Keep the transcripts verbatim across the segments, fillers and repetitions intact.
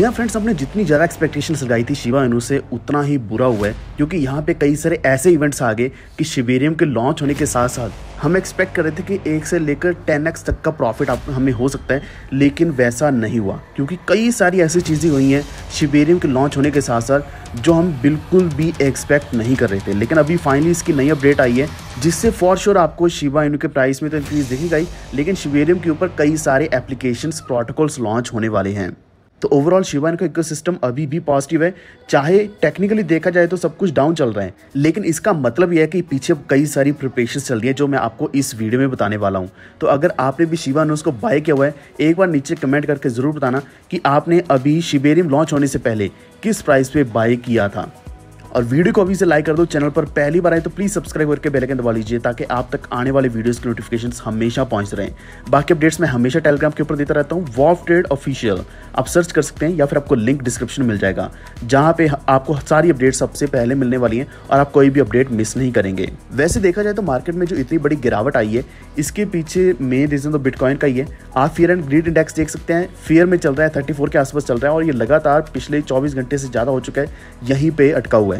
जी हाँ फ्रेंड्स, हमने जितनी ज़्यादा एक्सपेक्टेशंस लगाई थी शिबा इनू से उतना ही बुरा हुआ है, क्योंकि यहाँ पे कई सारे ऐसे इवेंट्स आ गए कि शिबेरियम के लॉन्च होने के साथ साथ हम एक्सपेक्ट कर रहे थे कि एक से लेकर टेन एक्स तक का प्रॉफिट आप हमें हो सकता है, लेकिन वैसा नहीं हुआ क्योंकि कई सारी ऐसी चीज़ें हुई हैं शिबेरियम के लॉन्च होने के साथ साथ जो हम बिल्कुल भी एक्सपेक्ट नहीं कर रहे थे। लेकिन अभी फाइनली इसकी नई अपडेट आई है जिससे फॉर श्योर आपको शिबा इनू के प्राइस में तो इंक्रीज़ देखी गई, लेकिन शिबेरियम के ऊपर कई सारे एप्लीकेशंस प्रोटोकॉल्स लॉन्च होने वाले हैं। तो ओवरऑल शिबा इनू का इकोसिस्टम अभी भी पॉजिटिव है, चाहे टेक्निकली देखा जाए तो सब कुछ डाउन चल रहा है, लेकिन इसका मतलब यह है कि पीछे कई सारी प्रिपरेशन चल रही है जो मैं आपको इस वीडियो में बताने वाला हूँ। तो अगर आपने भी शिबा इनू को बाय किया हुआ है, एक बार नीचे कमेंट करके ज़रूर बताना कि आपने अभी शिबेरियम लॉन्च होने से पहले किस प्राइस पे बाय किया था। और वीडियो को अभी से लाइक कर दो, चैनल पर पहली बार आए तो प्लीज़ सब्सक्राइब करके बेल आइकन दबा लीजिए ताकि आप तक आने वाले वीडियोस की नोटिफिकेशंस हमेशा पहुंच रहें। बाकी अपडेट्स मैं हमेशा टेलीग्राम के ऊपर देता रहता हूं, वॉल्फ ट्रेड ऑफिशियल आप सर्च कर सकते हैं या फिर आपको लिंक डिस्क्रिप्शन मिल जाएगा जहां पे आपको सारी अपडेट्स सबसे पहले मिलने वाली हैं और आप कोई भी अपडेट मिस नहीं करेंगे। वैसे देखा जाए तो मार्केट में जो इतनी बड़ी गिरावट आई है इसके पीछे मेन रीज़न तो बिटकॉइन का ही है। आप फियर एंड ग्रीड इंडेक्स देख सकते हैं, फियर में चल रहा है, थर्टी फोर के आसपास चल रहा है और ये लगातार पिछले चौबीस घंटे से ज़्यादा हो चुका है, यहीं पर अटका हुआ है।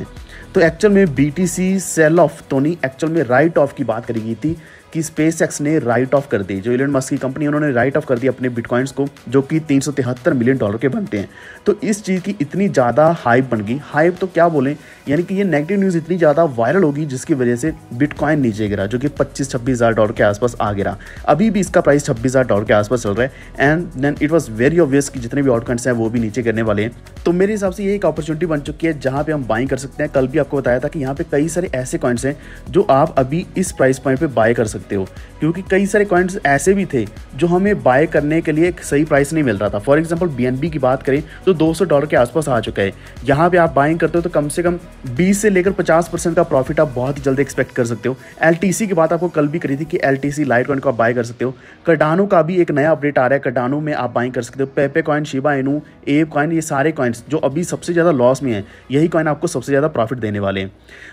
तो एक्चुअल में बीटीसी सेल ऑफ तो नहीं, एक्चुअल में राइट ऑफ की बात करी गई थी कि स्पेसएक्स ने राइट ऑफ कर दी, जो एलन मस्क की कंपनी उन्होंने राइट ऑफ कर दी अपने बिटकॉइंस को जो कि तीन सौ तिहत्तर मिलियन डॉलर के बनते हैं। तो इस चीज़ की इतनी ज़्यादा हाइप बन गई, हाइप तो क्या बोलें, यानी कि ये नेगेटिव न्यूज़ इतनी ज़्यादा वायरल होगी जिसकी वजह से बिटकॉइन नीचे गिरा जो कि पच्चीस छब्बीस हज़ार डॉलर के आसपास आ गिरा। अभी भी इसका प्राइस छब्बीस हज़ार डॉलर के आसपास चल रहा है and then it was very obvious कि जितने भी आउटकम्स हैं वो भी नीचे गिरने वाले हैं। तो मेरे हिसाब से ये एक अपॉर्चुनिटी बन चुकी है जहाँ पर हम बाइंग कर सकते हैं। कल भी आपको बताया था कि यहाँ पर कई सारे ऐसे कॉइन्स हैं जो आप अभी इस प्राइस पॉइंट पर बाय कर सकते हो, क्योंकि कई सारे कॉइन्स ऐसे भी थे जो हमें बाय करने के लिए एक सही प्राइस नहीं मिल रहा था। फॉर एग्जांपल बीएनबी की बात करें तो दो सौ डॉलर के आसपास आ चुका है। यहाँ पे आप बाइंग करते हो तो कम से कम बीस से लेकर पचास परसेंट का प्रॉफिट आप बहुत ही जल्दी एक्सपेक्ट कर सकते हो। एलटीसी की बात आपको कल भी करी थी कि एलटीसी लाइटकॉइन को आप बाय कर सकते हो। कार्डानो का भी एक नया अपडेट आ रहा है, कार्डानो में आप बाइंग कर सकते हो। पेपे कॉइन, शिबा इनू, एव कॉइन, ये सारे कॉइन्स जो अभी सबसे ज़्यादा लॉस में हैं यही कॉइन आपको सबसे ज़्यादा प्रॉफिट देने वाले हैं।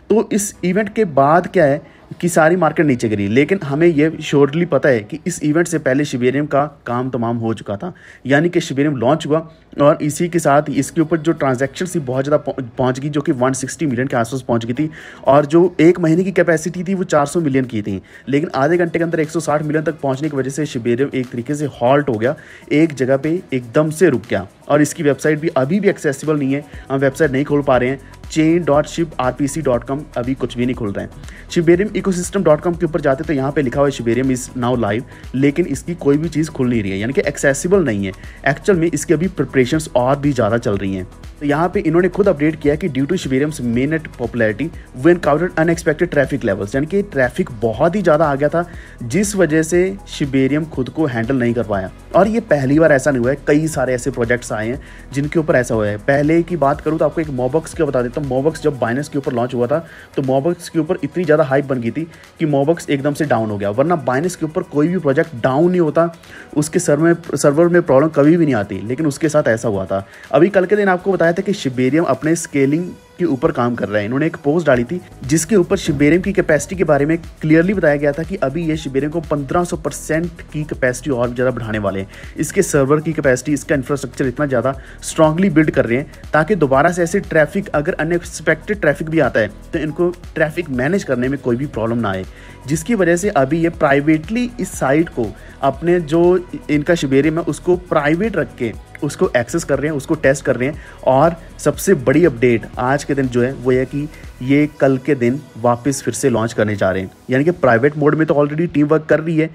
तो इस इवेंट के बाद क्या है कि सारी मार्केट नीचे गिरी, लेकिन हमें यह श्योरली पता है कि इस इवेंट से पहले शिबेरियम का काम तमाम हो चुका था, यानी कि शिबेरियम लॉन्च हुआ और इसी के साथ इसके ऊपर जो ट्रांजैक्शंस थी बहुत ज़्यादा पहुंच गई, जो कि एक सौ साठ मिलियन के आसपास पहुंच गई थी और जो एक महीने की कैपेसिटी थी वो चार सौ मिलियन की थी, लेकिन आधे घंटे के अंदर एक सौ साठ मिलियन तक पहुंचने की वजह से शिबेरियम एक तरीके से हॉल्ट हो गया, एक जगह पर एकदम से रुक गया और इसकी वेबसाइट भी अभी भी एक्सेसिबल नहीं है। हम वेबसाइट नहीं खोल पा रहे हैं, chain dot ship R P C dot com अभी कुछ भी नहीं खुल रहे हैं। Shibarium ecosystem dot com के ऊपर जाते तो यहाँ पे लिखा हुआ है शिबेरियम इज़ नाउ लाइव, लेकिन इसकी कोई भी चीज़ खुल नहीं रही है, यानी कि एक्सेसिबल नहीं है। एक्चुअल में इसकी अभी प्रिपरेशंस और भी ज़्यादा चल रही हैं। तो यहाँ पे इन्होंने खुद अपडेट किया कि due to Shibarium's mainnet popularity we encountered unexpected traffic levels, यानी कि ट्रैफिक बहुत ही ज़्यादा आ गया था जिस वजह से शिबेरियम खुद को हैंडल नहीं कर पाया। और ये पहली बार ऐसा नहीं हुआ है, कई सारे ऐसे प्रोजेक्ट्स आए हैं जिनके ऊपर ऐसा हुआ है। पहले की बात करूँ तो आपको एक मोबक्स का बता देता हूँ। मोबक्स जब बाइनेंस के ऊपर लॉन्च हुआ था तो मोबक्स के ऊपर इतनी ज़्यादा हाइप बन गई थी कि मोबक्स एकदम से डाउन हो गया, वरना बाइनेंस के ऊपर कोई भी प्रोजेक्ट डाउन नहीं होता, उसके सर्वर में सर्वर में प्रॉब्लम कभी भी नहीं आती, लेकिन उसके साथ ऐसा हुआ था। अभी कल के दिन आपको था कि शिबेरियम अपने स्केलिंग के ऊपर काम कर रहा है। इन्होंने एक पोस्ट डाली थी जिसके ऊपर शिबेरियम की कैपेसिटी के बारे में क्लियरली बताया गया था कि अभी ये शिबेरियम को पंद्रह सौ परसेंट की कैपेसिटी और ज़्यादा बढ़ाने वाले हैं। इसके सर्वर की कैपेसिटी, इसका इंफ्रास्ट्रक्चर इतना ज़्यादा स्ट्रांगली बिल्ड कर रहे हैं ताकि दोबारा से ऐसे ट्रैफिक, अगर अनएक्सपेक्टेड ट्रैफिक भी आता है तो इनको ट्रैफिक मैनेज करने में कोई भी प्रॉब्लम ना आए, जिसकी वजह से अभी ये प्राइवेटली इस साइट को अपने जो इनका शिबेरियम है उसको प्राइवेट रख के उसको एक्सेस कर रहे हैं, उसको टेस्ट कर रहे हैं। और सबसे बड़ी अपडेट आज के दिन जो है वो यह कि ये कल के दिन वापस फिर से लॉन्च करने जा रहे हैं, यानी कि प्राइवेट मोड में तो ऑलरेडी टीम वर्क कर रही है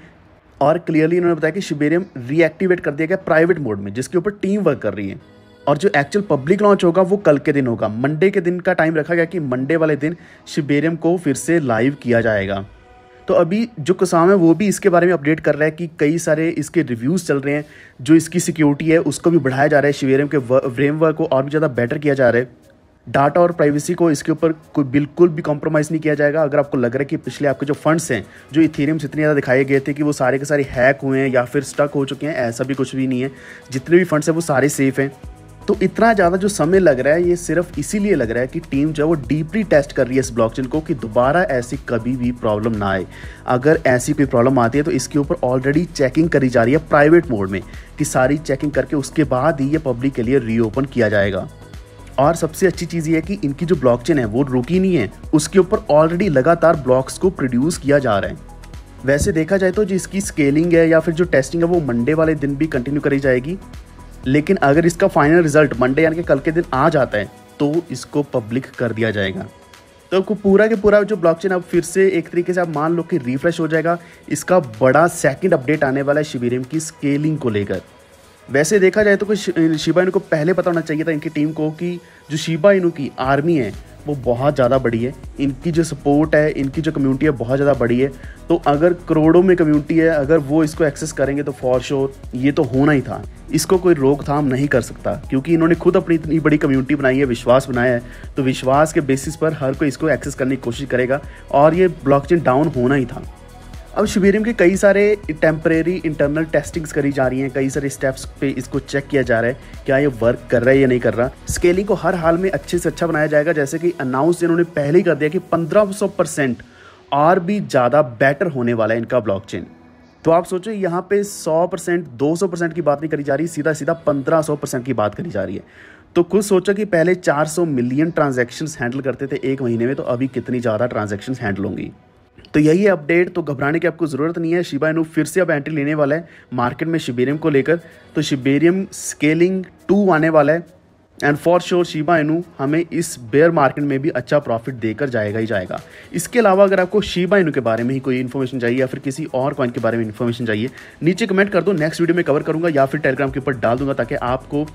और क्लियरली इन्होंने बताया कि शिबेरियम रीएक्टिवेट कर दिया गया प्राइवेट मोड में जिसके ऊपर टीम वर्क कर रही है। और जो एक्चुअल पब्लिक लॉन्च होगा वो कल के दिन होगा, मंडे के दिन का टाइम रखा गया कि मंडे वाले दिन शिबेरियम को फिर से लाइव किया जाएगा। तो अभी जो कुसाम है वो भी इसके बारे में अपडेट कर रहा है कि कई सारे इसके रिव्यूज़ चल रहे हैं, जो इसकी सिक्योरिटी है उसको भी बढ़ाया जा रहा है, शिबेरियम के फ्रेमवर्क को और भी ज़्यादा बेटर किया जा रहा है, डाटा और प्राइवेसी को इसके ऊपर कोई बिल्कुल भी कॉम्प्रोमाइज़ नहीं किया जाएगा। अगर आपको लग रहा है कि पिछले आपके जो फंड्स हैं जो इथेरियम से इतने ज़्यादा दिखाए गए थे कि वो सारे के सारे हैक हुए हैं या फिर स्टक हो चुके हैं, ऐसा भी कुछ भी नहीं है। जितने भी फंड्स हैं वो सारे सेफ़ हैं तो इतना ज़्यादा जो समय लग रहा है ये सिर्फ इसीलिए लग रहा है कि टीम जो वो डीपली टेस्ट कर रही है इस ब्लॉकचेन को कि दोबारा ऐसी कभी भी प्रॉब्लम ना आए। अगर ऐसी कोई प्रॉब्लम आती है तो इसके ऊपर ऑलरेडी चेकिंग करी जा रही है प्राइवेट मोड में कि सारी चेकिंग करके उसके बाद ही ये पब्लिक के लिए रीओपन किया जाएगा। और सबसे अच्छी चीज़ ये है कि इनकी जो ब्लॉकचेन है वो रुकी नहीं है, उसके ऊपर ऑलरेडी लगातार ब्लॉक्स को प्रोड्यूस किया जा रहा है। वैसे देखा जाए तो जिसकी स्केलिंग है या फिर जो टेस्टिंग है वो मंडे वाले दिन भी कंटिन्यू करी जाएगी, लेकिन अगर इसका फाइनल रिजल्ट मंडे यानी कि कल के दिन आ जाता है तो इसको पब्लिक कर दिया जाएगा। तो आपको पूरा के पूरा जो ब्लॉकचेन अब फिर से एक तरीके से आप मान लो कि रिफ्रेश हो जाएगा। इसका बड़ा सेकंड अपडेट आने वाला है शिबेरियम की स्केलिंग को लेकर। वैसे देखा जाए तो कुछ शिबा इनू को पहले पता होना चाहिए था इनकी टीम को कि जो शिबा इनू की आर्मी है वो बहुत ज़्यादा बड़ी है, इनकी जो सपोर्ट है, इनकी जो कम्युनिटी है बहुत ज़्यादा बड़ी है। तो अगर करोड़ों में कम्युनिटी है, अगर वो इसको एक्सेस करेंगे तो फॉर श्योर ये तो होना ही था, इसको कोई रोकथाम नहीं कर सकता, क्योंकि इन्होंने खुद अपनी इतनी बड़ी कम्युनिटी बनाई है, विश्वास बनाया है, तो विश्वास के बेसिस पर हर कोई इसको एक्सेस करने की कोशिश करेगा और ये ब्लॉकचेन डाउन होना ही था। अब शिबेरियम के कई सारे टेम्परेरी इंटरनल टेस्टिंग्स करी जा रही हैं, कई सारे स्टेप्स पे इसको चेक किया जा रहा है क्या ये वर्क कर रहा है या नहीं कर रहा। स्केलिंग को हर हाल में अच्छे से अच्छा बनाया जाएगा, जैसे कि अनाउंस इन्होंने पहले ही कर दिया कि पंद्रह सौ परसेंट और भी ज़्यादा बेटर होने वाला है इनका ब्लॉकचेन। तो आप सोचो यहाँ पे सौ परसेंट दो सौ परसेंट की बात नहीं करी जा रही, सीधा सीधा पंद्रह सौ परसेंट की बात करी जा रही है। तो खुद सोचो कि पहले चार सौ मिलियन ट्रांजेक्शन्स हैंडल करते थे एक महीने में, तो अभी कितनी ज़्यादा ट्रांजेक्शन्स हैंडल होंगी। तो यही अपडेट, तो घबराने की आपको ज़रूरत नहीं है। शिबा इनू फिर से अब एंट्री लेने वाला है मार्केट में शिबेरियम को लेकर, तो शिबेरियम स्केलिंग टू आने वाला है and for sure Shiba Inu हमें इस बेयर मार्केट में भी अच्छा प्रॉफिट देकर जाएगा ही जाएगा। इसके अलावा अगर आपको शिबा इनू के बारे में ही कोई इन्फॉर्मेशन चाहिए या फिर किसी और कॉइन के बारे में इन्फॉर्मेशन चाहिए, नीचे कमेंट कर दो, नेक्स्ट वीडियो में कवर करूँगा या फिर टेलीग्राम के ऊपर डाल दूंगा ताकि आपको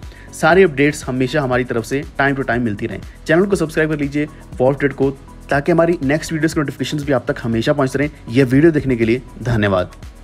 सारे अपडेट्स हमेशा हमारी तरफ से टाइम टू टाइम मिलती रहें। चैनल को सब्सक्राइब कर लीजिए, वॉल्फ ट्रेड को, ताकि हमारी नेक्स्ट वीडियोस की नोटिफिकेशंस भी आप तक हमेशा पहुंचते रहें। यह वीडियो देखने के लिए धन्यवाद।